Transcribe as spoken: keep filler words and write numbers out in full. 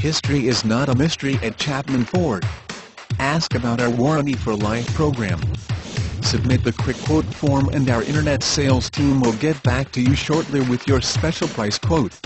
History is not a mystery at Chapman Ford. Ask about our Warranty for Life program. Submit the quick quote form and our internet sales team will get back to you shortly with your special price quote.